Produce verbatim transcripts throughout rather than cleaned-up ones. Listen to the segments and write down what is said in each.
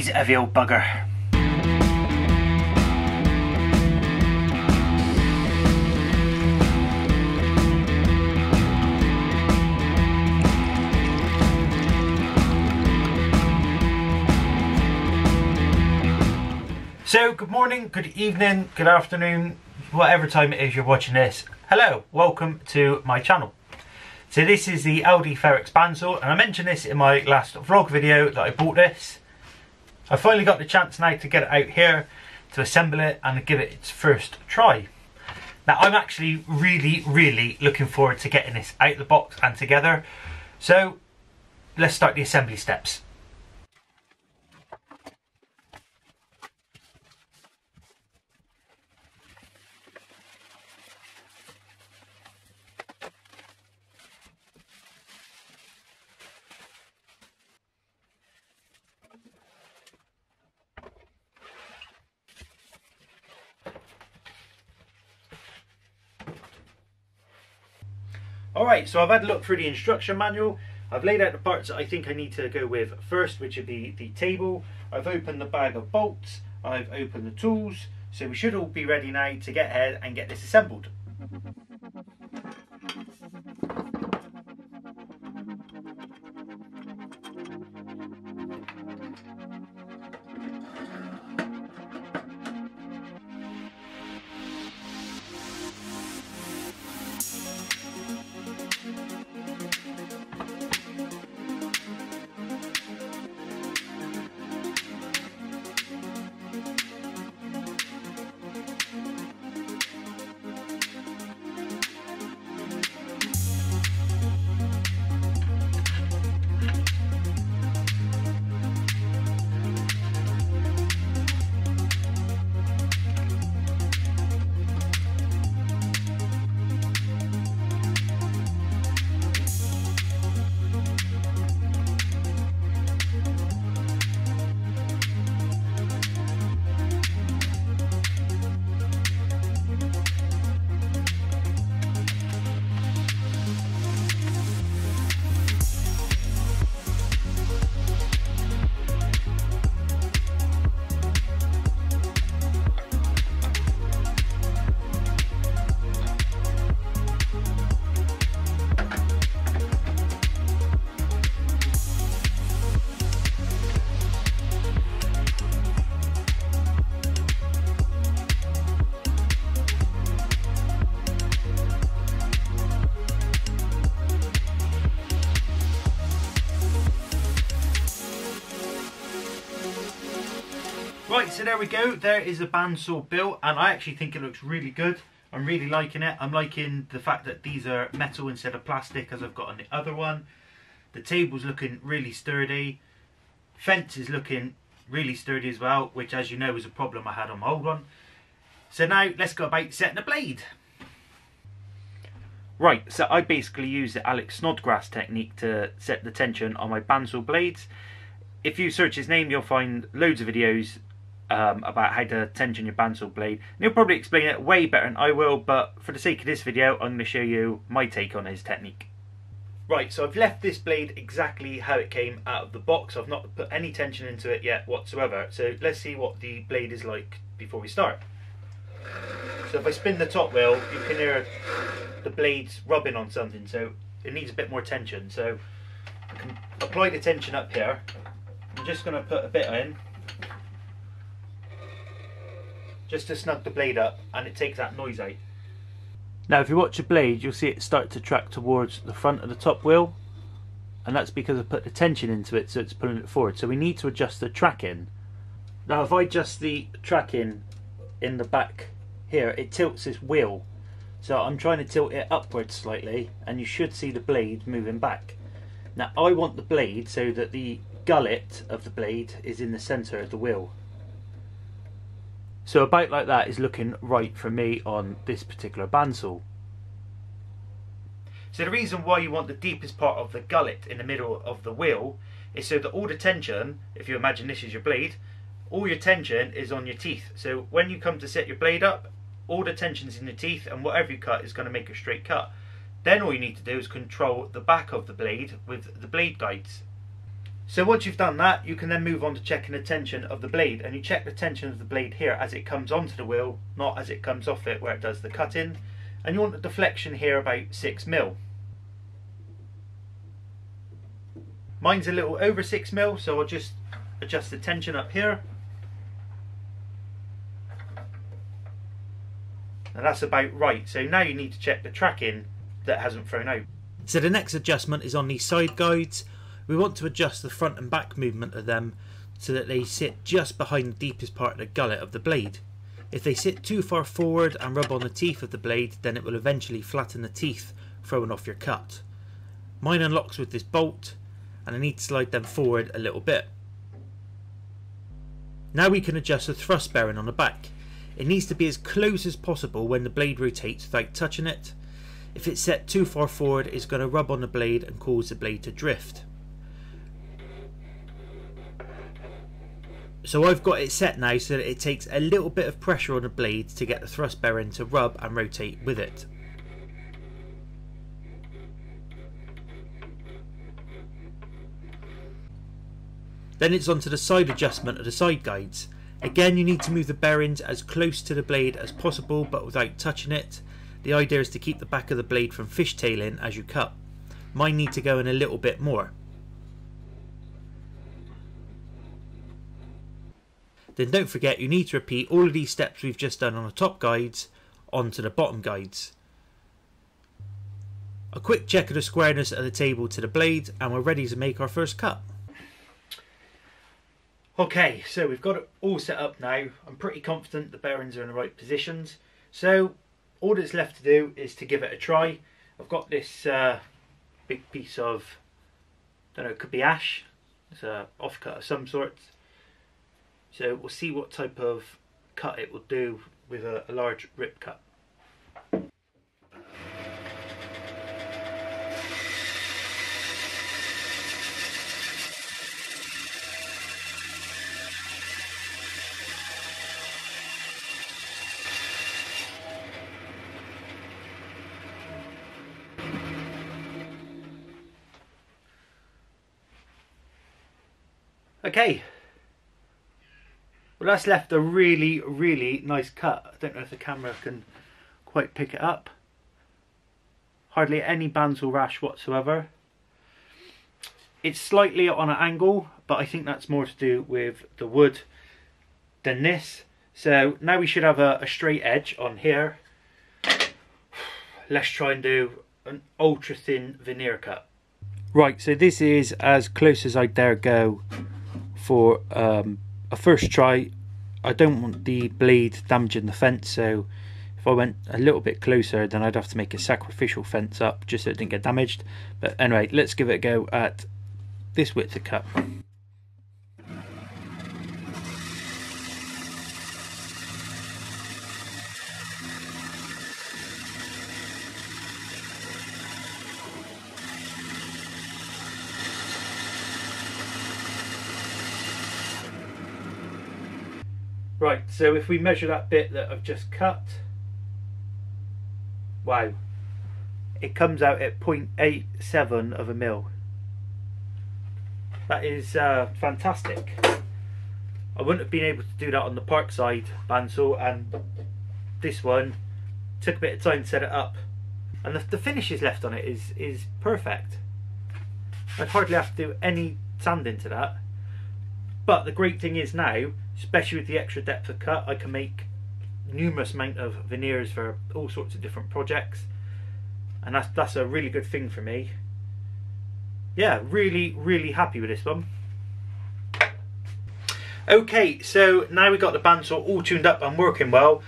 He's a real bugger. So, good morning, good evening, good afternoon, whatever time it is you're watching this. Hello, welcome to my channel. So this is the Aldi Ferrex Banzel, and I mentioned this in my last vlog video that I bought this. I finally got the chance now to get it out here, to assemble it and give it its first try. Now I'm actually really, really looking forward to getting this out of the box and together. So, let's start the assembly steps. Alright, so I've had a look through the instruction manual. I've laid out the parts that I think I need to go with first, which would be the table. I've opened the bag of bolts. I've opened the tools. So we should all be ready now to get ahead and get this assembled. Right, so there we go, there is the bandsaw built, and I actually think it looks really good. I'm really liking it. I'm liking the fact that these are metal instead of plastic, as I've got on the other one. The table's looking really sturdy. Fence is looking really sturdy as well, which, as you know, was a problem I had on my old one. So now let's go about setting the blade. Right, so I basically use the Alex Snodgrass technique to set the tension on my bandsaw blades. If you search his name, you'll find loads of videos Um, about how to tension your bandsaw blade, and he'll probably explain it way better than I will, but for the sake of this video I'm going to show you my take on his technique. Right, so I've left this blade exactly how it came out of the box. I've not put any tension into it yet whatsoever, so let's see what the blade is like before we start. So if I spin the top wheel, you can hear the blades rubbing on something, so it needs a bit more tension. So I can apply the tension up here. I'm just going to put a bit in just to snug the blade up, and it takes that noise out. Now if you watch the blade, you'll see it start to track towards the front of the top wheel, and that's because I put the tension into it, so it's pulling it forward. So we need to adjust the tracking. Now if I adjust the tracking in the back here, it tilts this wheel. So I'm trying to tilt it upwards slightly, and you should see the blade moving back. Now I want the blade so that the gullet of the blade is in the center of the wheel. So about like that is looking right for me on this particular bandsaw. So the reason why you want the deepest part of the gullet in the middle of the wheel is so that all the tension, if you imagine this is your blade, all your tension is on your teeth. So when you come to set your blade up, all the tension's in your teeth, and whatever you cut is going to make a straight cut. Then all you need to do is control the back of the blade with the blade guides. So once you've done that, you can then move on to checking the tension of the blade, and you check the tension of the blade here as it comes onto the wheel, not as it comes off it where it does the cutting. And you want the deflection here about six mil. Mine's a little over six mil, so I'll just adjust the tension up here. And that's about right. So now you need to check the tracking that hasn't thrown out. So the next adjustment is on these side guides. We want to adjust the front and back movement of them so that they sit just behind the deepest part of the gullet of the blade. If they sit too far forward and rub on the teeth of the blade, then it will eventually flatten the teeth, throwing off your cut. Mine unlocks with this bolt, and I need to slide them forward a little bit. Now we can adjust the thrust bearing on the back. It needs to be as close as possible when the blade rotates without touching it. If it's set too far forward, it's going to rub on the blade and cause the blade to drift. So I've got it set now so that it takes a little bit of pressure on the blade to get the thrust bearing to rub and rotate with it. Then it's onto the side adjustment of the side guides. Again, you need to move the bearings as close to the blade as possible but without touching it. The idea is to keep the back of the blade from fishtailing as you cut. Mine need to go in a little bit more. Then don't forget you need to repeat all of these steps we've just done on the top guides onto the bottom guides. A quick check of the squareness of the table to the blade and we're ready to make our first cut. Okay, so we've got it all set up now. I'm pretty confident the bearings are in the right positions. So all that's left to do is to give it a try. I've got this uh, big piece of, I don't know, it could be ash. It's an offcut of some sort. So we'll see what type of cut it will do with a, a large rip cut. Okay. Well, that's left a really, really nice cut. I don't know if the camera can quite pick it up. Hardly any Banzel rash whatsoever. It's slightly on an angle, but I think that's more to do with the wood than this. So now we should have a, a straight edge on here. Let's try and do an ultra thin veneer cut. Right, so this is as close as I dare go for um, a first try. I don't want the blade damaging the fence, so if I went a little bit closer then I'd have to make a sacrificial fence up just so it didn't get damaged. But anyway, let's give it a go at this width of cut. Right, so if we measure that bit that I've just cut, wow, it comes out at zero point eight seven of a mil. That is uh, fantastic. I wouldn't have been able to do that on the Parkside Banzel, and this one took a bit of time to set it up. And the, the finishes left on it is, is perfect. I'd hardly have to do any sanding to that. But the great thing is now, especially with the extra depth of cut, I can make numerous amount of veneers for all sorts of different projects, and that's, that's a really good thing for me. Yeah, really, really happy with this one. Okay, so now we've got the bandsaw all tuned up and working well.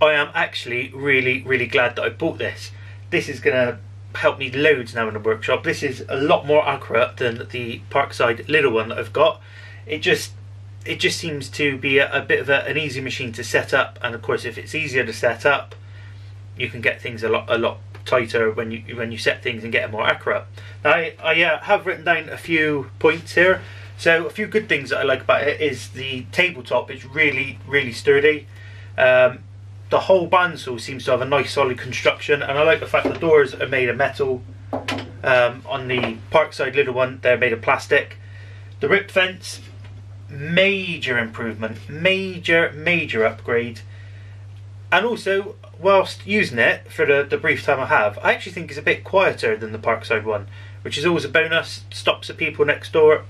I am actually really, really glad that I bought this. This is gonna help me loads now in the workshop. This is a lot more accurate than the Parkside little one that I've got. It just It just seems to be a, a bit of a, an easy machine to set up, and of course if it's easier to set up you can get things a lot a lot tighter when you when you set things and get them more accurate. Now I, I uh, have written down a few points here. So a few good things that I like about it is the tabletop. It's really really sturdy. Um, the whole bandsaw seems to have a nice solid construction, and I like the fact the doors are made of metal. Um, on the Parkside little one they're made of plastic. The rip fence, major improvement, major, major upgrade. And also, whilst using it for the, the brief time I have, I actually think it's a bit quieter than the Parkside one, which is always a bonus. Stops the people next door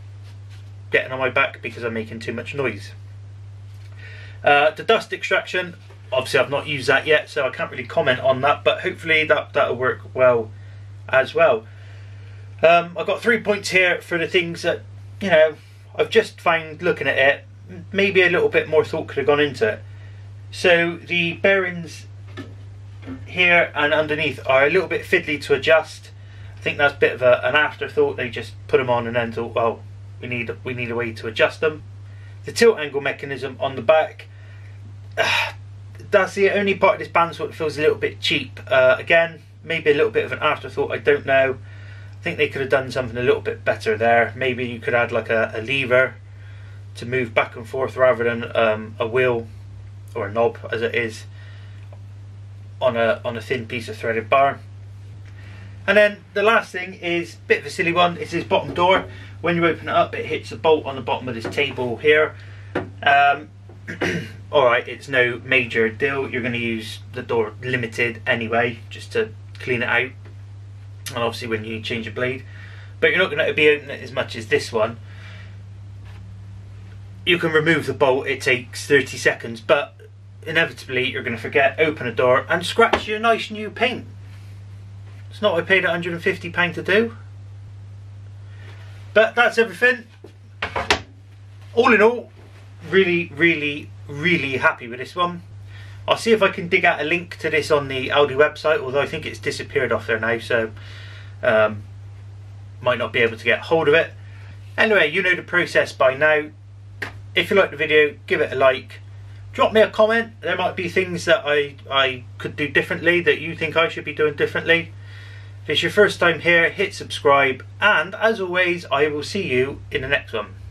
getting on my back because I'm making too much noise. Uh, the dust extraction, obviously I've not used that yet, so I can't really comment on that, but hopefully that, that'll work well as well. Um, I've got three points here for the things that, you know, I've just found looking at it, maybe a little bit more thought could have gone into it. So the bearings here and underneath are a little bit fiddly to adjust. I think that's a bit of a, an afterthought. They just put them on and then thought, well, we need, we need a way to adjust them. The tilt angle mechanism on the back, uh, that's the only part of this Banzel that feels a little bit cheap. Uh, again, maybe a little bit of an afterthought, I don't know. I think they could have done something a little bit better there. Maybe you could add like a, a lever to move back and forth rather than um, a wheel or a knob as it is on a on a thin piece of threaded bar. And then the last thing is a bit of a silly one. It's this bottom door. When you open it up, it hits a bolt on the bottom of this table here. Um, Alright, it's no major deal. You're going to use the door limited anyway, just to clean it out. And obviously when you change a blade. But you're not going to be opening it as much as this one. You can remove the bolt. It takes thirty seconds. But inevitably you're going to forget, open a door and scratch your nice new paint. It's not what I paid a hundred and fifty pounds to do. But that's everything. All in all, really, really, really happy with this one. I'll see if I can dig out a link to this on the Aldi website, although I think it's disappeared off there now, so um, might not be able to get hold of it. Anyway, you know the process by now. If you like the video, give it a like. Drop me a comment. There might be things that I, I could do differently, that you think I should be doing differently. If it's your first time here, hit subscribe, and as always, I will see you in the next one.